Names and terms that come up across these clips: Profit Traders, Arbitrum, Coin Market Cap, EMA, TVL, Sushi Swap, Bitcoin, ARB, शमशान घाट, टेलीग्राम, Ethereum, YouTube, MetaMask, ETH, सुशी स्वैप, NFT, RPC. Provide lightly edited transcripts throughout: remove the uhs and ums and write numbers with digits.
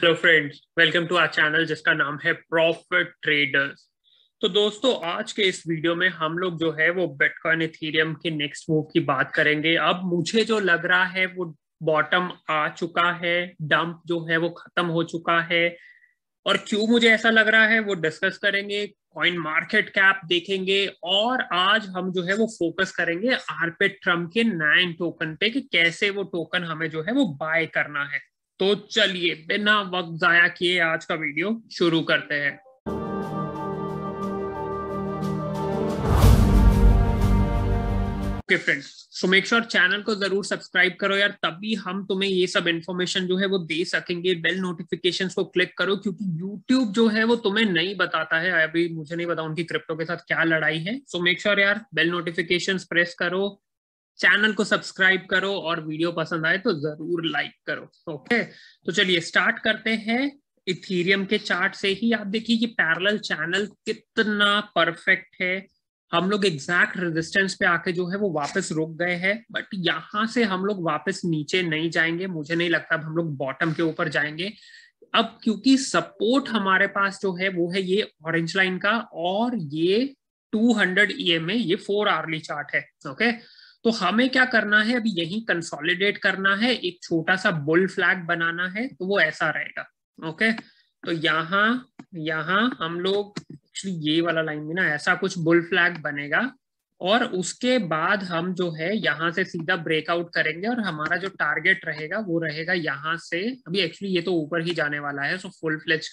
Hello friends, welcome to our channel जिसका नाम है प्रॉफिट ट्रेडर्स। तो दोस्तों, आज के इस वीडियो में हम लोग जो है वो बिटकॉइन इथेरियम के नेक्स्ट मूव की बात करेंगे। अब मुझे जो लग रहा है वो बॉटम आ चुका है, डंप जो है वो खत्म हो चुका है, और क्यों मुझे ऐसा लग रहा है वो डिस्कस करेंगे। कॉइन मार्केट कैप देखेंगे और आज हम जो है वो फोकस करेंगे आर्बिट्रम के 9 टोकन पे कि कैसे वो टोकन हमें जो है वो बाय करना है। तो चलिए बिना वक्त जाया किए आज का वीडियो शुरू करते हैं। Friends, so make sure channel को जरूर सब्सक्राइब करो यार, तभी हम तुम्हें ये सब इन्फॉर्मेशन जो है वो दे सकेंगे। बेल नोटिफिकेशंस को क्लिक करो क्योंकि YouTube जो है वो तुम्हें नहीं बताता है। अभी मुझे नहीं पता उनकी क्रिप्टो के साथ क्या लड़ाई है। सो मेक श्योर यार बेल नोटिफिकेशंस प्रेस करो, चैनल को सब्सक्राइब करो और वीडियो पसंद आए तो जरूर लाइक करो। ओके, तो चलिए स्टार्ट करते हैं। इथेरियम के चार्ट से ही आप देखिए कि पैरेलल चैनल कितना परफेक्ट है। हम लोग एग्जैक्ट रेजिस्टेंस पे आके जो है वो वापस रुक गए हैं, बट यहाँ से हम लोग वापस नीचे नहीं जाएंगे। मुझे नहीं लगता अब हम लोग बॉटम के ऊपर जाएंगे। अब क्योंकि सपोर्ट हमारे पास जो है वो है ये ऑरेंज लाइन का, और ये 200 EMA, ये 4 आवरली चार्ट है। ओके, तो हमें क्या करना है, अभी यही कंसोलिडेट करना है, एक छोटा सा बुल फ्लैग बनाना है, तो वो ऐसा रहेगा। ओके, तो यहाँ हम लोग ये वाला लाइन में ना ऐसा कुछ बुल फ्लैग बनेगा, और उसके बाद हम जो है यहाँ से सीधा ब्रेकआउट करेंगे और हमारा जो टारगेट रहेगा वो रहेगा यहाँ से। अभी एक्चुअली ये तो ऊपर ही जाने वाला है, सो फुल फ्लेज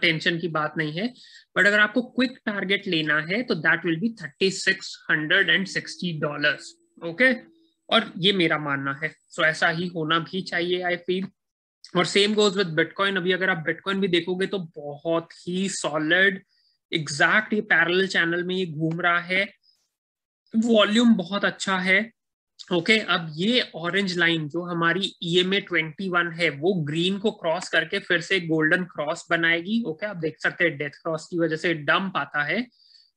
टेंशन की बात नहीं है, बट अगर आपको क्विक टारगेट लेना है तो दैट विल बी $3,660। ओके, और ये मेरा मानना है, सो ऐसा ही होना भी चाहिए आई फील। और सेम गोज विद बिटकॉइन। अभी अगर आप बिटकॉइन भी देखोगे तो बहुत ही सॉलिड एग्जैक्ट ये पैरेलल चैनल में ये घूम रहा है, वॉल्यूम बहुत अच्छा है। ओके, अब ये ऑरेंज लाइन जो हमारी EMA 21 है वो ग्रीन को क्रॉस करके फिर से गोल्डन क्रॉस बनाएगी। ओके, आप देख सकते हैं डेथ क्रॉस की वजह से डंप आता है।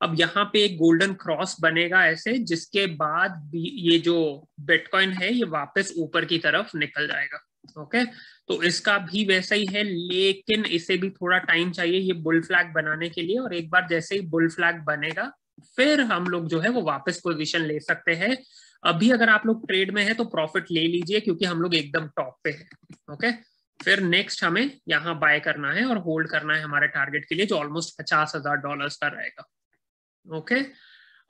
अब यहाँ पे एक गोल्डन क्रॉस बनेगा ऐसे, जिसके बाद ये जो बिटकॉइन है ये वापस ऊपर की तरफ निकल जाएगा। ओके, तो इसका भी वैसा ही है, लेकिन इसे भी थोड़ा टाइम चाहिए ये बुल फ्लैग बनाने के लिए, और एक बार जैसे ही बुल फ्लैग बनेगा फिर हम लोग जो है वो वापस पोजीशन ले सकते हैं। अभी अगर आप लोग ट्रेड में है तो प्रॉफिट ले लीजिए क्योंकि हम लोग एकदम टॉप पे है। ओके, फिर नेक्स्ट हमें यहाँ बाय करना है और होल्ड करना है हमारे टारगेट के लिए, जो ऑलमोस्ट $50,000 का रहेगा। ओके,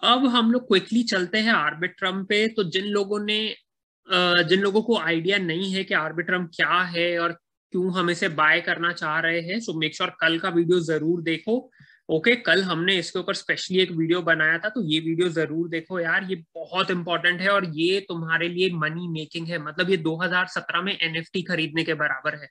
अब हम लोग क्विकली चलते हैं आर्बिट्रम पे। तो जिन लोगों को आइडिया नहीं है कि आर्बिट्रम क्या है और क्यों हम इसे बाय करना चाह रहे हैं, सो मेक श्योर कल का वीडियो जरूर देखो। ओके, कल हमने इसके ऊपर स्पेशली एक वीडियो बनाया था, तो ये वीडियो जरूर देखो यार, ये बहुत इंपॉर्टेंट है और ये तुम्हारे लिए मनी मेकिंग है। मतलब ये 2017 में NFT खरीदने के बराबर है।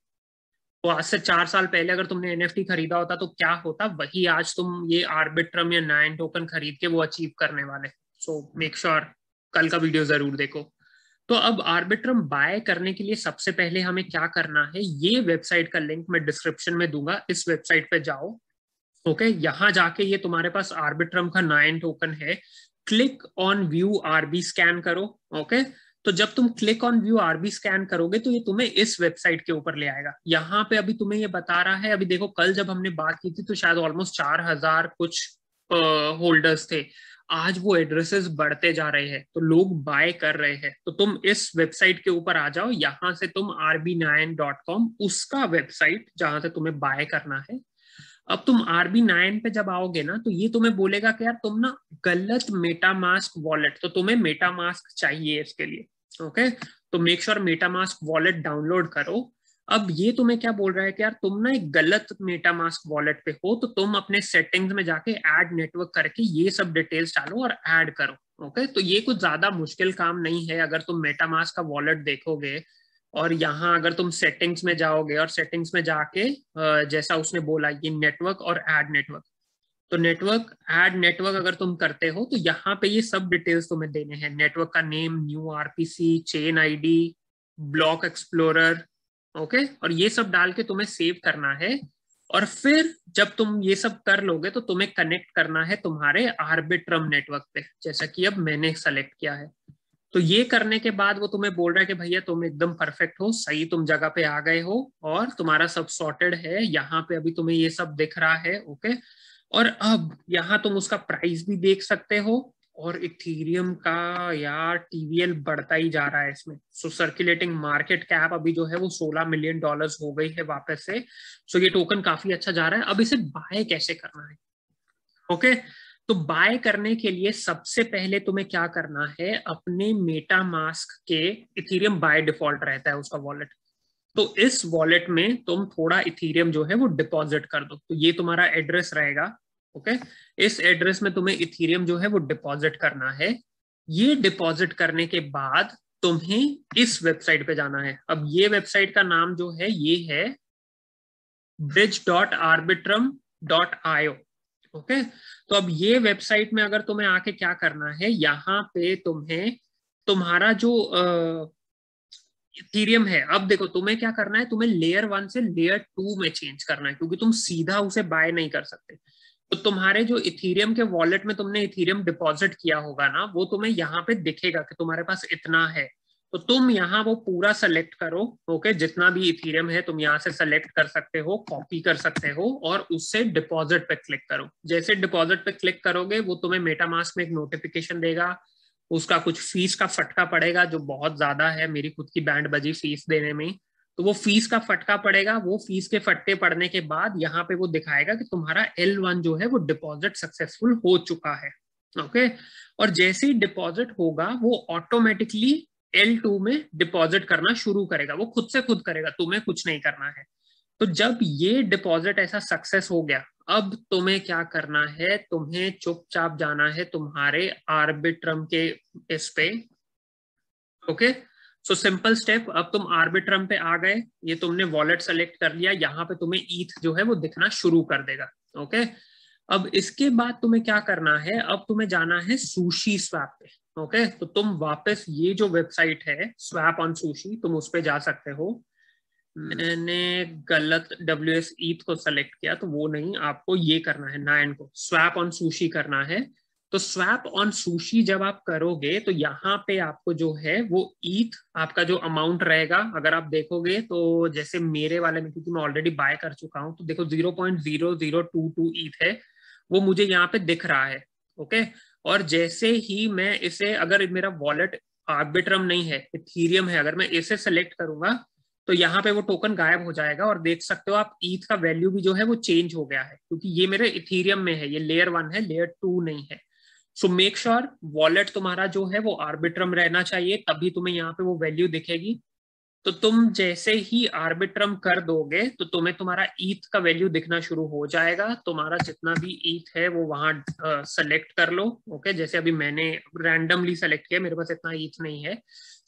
तो आज से 4 साल पहले अगर तुमने NFT खरीदा होता तो क्या होता, वही आज तुम ये आर्बिट्रम या 9 टोकन खरीद के वो अचीव करने वाले। सो मेक श्योर कल का वीडियो जरूर देखो। तो अब आर्बिट्रम बाय करने के लिए सबसे पहले हमें क्या करना है, ये वेबसाइट का लिंक मैं डिस्क्रिप्शन में दूंगा, इस वेबसाइट पे जाओ। ओके, यहाँ जाके ये तुम्हारे पास आर्बिट्रम का 9 टोकन है, click on view Arbiscan करो। ओके, तो जब तुम click on view Arbiscan करोगे तो ये तुम्हें इस वेबसाइट के ऊपर ले आएगा। यहाँ पे अभी तुम्हें ये बता रहा है, अभी देखो कल जब हमने बात की थी तो शायद ऑलमोस्ट 4,000 कुछ होल्डर्स थे, आज वो एड्रेसेस बढ़ते जा रहे हैं, तो लोग बाय कर रहे हैं। तो तुम इस वेबसाइट के ऊपर आ जाओ, यहाँ से तुम rb9.com, उसका वेबसाइट जहां से तुम्हें बाय करना है। अब तुम rb9 पे जब आओगे ना तो ये तुम्हें बोलेगा कि यार तुम ना गलत मेटामास्क वॉलेट, तो तुम्हें मेटामास्क चाहिए इसके लिए। ओके, तो make sure MetaMask wallet download करो। अब ये तुम्हें क्या बोल रहा है कि यार तुम ना एक गलत मेटामास्क वॉलेट पे हो, तो तुम अपने सेटिंग्स में जाके ऐड नेटवर्क करके ये सब डिटेल्स डालो और ऐड करो। ओके, तो ये कुछ ज्यादा मुश्किल काम नहीं है। अगर तुम मेटामास्क का वॉलेट देखोगे और यहाँ अगर तुम सेटिंग्स में जाओगे और सेटिंग्स में जाके जैसा उसने बोला ये नेटवर्क और ऐड नेटवर्क, तो नेटवर्क ऐड नेटवर्क अगर तुम करते हो तो यहाँ पे ये सब डिटेल्स तुम्हें देने हैं, नेटवर्क का name, new RPC, chain ID, block explorer. Okay, और ये सब डाल के तुम्हें सेव करना है, और फिर जब तुम ये सब कर लोगे तो तुम्हें कनेक्ट करना है तुम्हारे आर्बिट्रम नेटवर्क पे, जैसा कि अब मैंने सेलेक्ट किया है। तो ये करने के बाद वो तुम्हें बोल रहा है कि भैया तुम एकदम परफेक्ट हो, सही तुम जगह पे आ गए हो और तुम्हारा सब सॉर्टेड है, यहाँ पे अभी तुम्हें ये सब दिख रहा है, ओके। और अब यहाँ तुम उसका प्राइस भी देख सकते हो और इथेरियम का यार टीवीएल बढ़ता ही जा रहा है इसमें। सो सर्कुलेटिंग मार्केट कैप अभी जो है वो $16 मिलियन हो गई है वापस से। सो ये टोकन काफी अच्छा जा रहा है। अब इसे बाय कैसे करना है, ओके। तो बाय करने के लिए सबसे पहले तुम्हें क्या करना है, अपने मेटामास्क के, इथेरियम बाय डिफॉल्ट रहता है उसका वॉलेट, तो इस वॉलेट में तुम थोड़ा इथेरियम जो है वो डिपॉजिट कर दो। तो ये तुम्हारा एड्रेस रहेगा, ओके। इस एड्रेस में तुम्हें इथेरियम जो है वो डिपॉजिट करना है। ये डिपॉजिट करने के बाद तुम्हें इस वेबसाइट पे जाना है। अब ये वेबसाइट का नाम जो है ये है bridge.arbitrum.io, ओके। तो अब ये वेबसाइट में अगर तुम्हें आके क्या करना है, यहाँ पे तुम्हें तुम्हारा जो इथेरियम है, अब देखो तुम्हें क्या करना है, तुम्हें लेयर 1 से लेयर 2 में चेंज करना है क्योंकि तुम सीधा उसे बाय नहीं कर सकते। तो तुम्हारे जो इथेरियम के वॉलेट में तुमने इथेरियम डिपॉजिट किया होगा ना, वो तुम्हें यहाँ पे दिखेगा कि तुम्हारे पास इतना है। तो तुम यहाँ वो पूरा सेलेक्ट करो, ओके। जितना भी इथेरियम है तुम यहाँ से सेलेक्ट कर सकते हो, कॉपी कर सकते हो और उससे डिपॉजिट पे क्लिक करो। जैसे डिपॉजिट पे क्लिक करोगे वो तुम्हें मेटामास्क में एक नोटिफिकेशन देगा। उसका कुछ फीस का फटका पड़ेगा जो बहुत ज्यादा है, मेरी खुद की बैंड बजी फीस देने में, तो वो फीस का फटका पड़ेगा। वो फीस के फटके पड़ने के बाद यहाँ पे वो दिखाएगा कि तुम्हारा L1 जो है वो डिपॉजिट सक्सेसफुल हो चुका है, ओके। और जैसे ही डिपॉजिट होगा वो ऑटोमेटिकली L2 में डिपॉजिट करना शुरू करेगा, वो खुद से खुद करेगा, तुम्हें कुछ नहीं करना है। तो जब ये डिपॉजिट ऐसा सक्सेस हो गया, अब तुम्हें क्या करना है, तुम्हें चुपचाप जाना है तुम्हारे आर्बिट्रम के इस पे, ओके। सो सिंपल स्टेप, अब तुम आर्बिट्रम पे आ गए, ये तुमने वॉलेट सेलेक्ट कर लिया, यहाँ पे तुम्हें ईथ जो है वो दिखना शुरू कर देगा, ओके। अब इसके बाद तुम्हें क्या करना है, अब तुम्हें जाना है सुशी स्वैप पे, ओके। तो तुम वापस ये जो वेबसाइट है स्वैप ऑन सुशी, तुम उस पे जा सकते हो। मैंने गलत WS ईथ को सेलेक्ट किया तो वो नहीं, आपको ये करना है 9 को स्वैप ऑन सुशी करना है। तो स्वैप ऑन सुशी जब आप करोगे तो यहाँ पे आपको जो है वो ईथ आपका जो अमाउंट रहेगा, अगर आप देखोगे तो जैसे मेरे वाले में क्योंकि मैं ऑलरेडी बाय कर चुका हूँ तो देखो 0.0022 ईथ है, वो मुझे यहाँ पे दिख रहा है, ओके। और जैसे ही मैं इसे, अगर मेरा वॉलेट आर्बिट्रम नहीं है इथेरियम है, अगर मैं इसे सेलेक्ट करूंगा तो यहाँ पे वो टोकन गायब हो जाएगा और देख सकते हो आप ईथ का वैल्यू भी जो है वो चेंज हो गया है क्योंकि ये मेरे इथेरियम में है, ये लेयर 1 है, लेयर 2 नहीं है। सो मेक श्योर वॉलेट तुम्हारा जो है वो आर्बिट्रम रहना चाहिए, तभी तुम्हें यहाँ पे वो वैल्यू दिखेगी। तो तुम जैसे ही आर्बिट्रम कर दोगे तो तुम्हें तुम्हारा ईथ का वैल्यू दिखना शुरू हो जाएगा। तुम्हारा जितना भी ईथ है वो वहां सेलेक्ट कर लो, ओके। जैसे अभी मैंने रैंडमली सेलेक्ट किया, मेरे पास इतना ईथ नहीं है।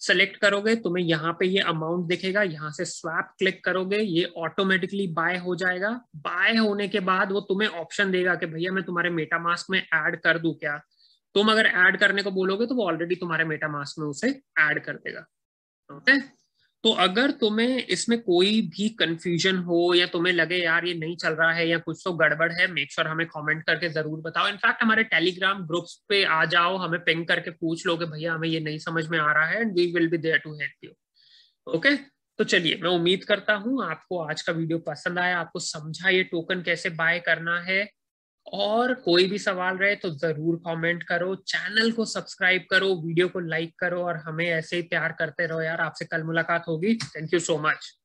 सेलेक्ट करोगे तुम्हें यहाँ पे ये अमाउंट दिखेगा, यहाँ से स्वैप क्लिक करोगे, ये ऑटोमेटिकली बाय हो जाएगा। बाय होने के बाद वो तुम्हें ऑप्शन देगा कि भैया मैं तुम्हारे मेटामास्क में ऐड कर दूं क्या। तुम अगर ऐड करने को बोलोगे तो वो ऑलरेडी तुम्हारे मेटामास्क में उसे ऐड कर देगा, ओके। तो अगर तुम्हें इसमें कोई भी कंफ्यूजन हो या तुम्हें लगे यार ये नहीं चल रहा है या कुछ तो गड़बड़ है, मेक श्योर हमें कमेंट करके जरूर बताओ। इनफैक्ट हमारे टेलीग्राम ग्रुप्स पे आ जाओ, हमें पिंग करके पूछ लो कि भैया हमें ये नहीं समझ में आ रहा है, and we will be there to help you, okay. तो चलिए, मैं उम्मीद करता हूँ आपको आज का वीडियो पसंद आया, आपको समझा ये टोकन कैसे बाय करना है। और कोई भी सवाल रहे तो जरूर कमेंट करो, चैनल को सब्सक्राइब करो, वीडियो को लाइक करो और हमें ऐसे ही प्यार करते रहो यार। आपसे कल मुलाकात होगी। Thank you so much.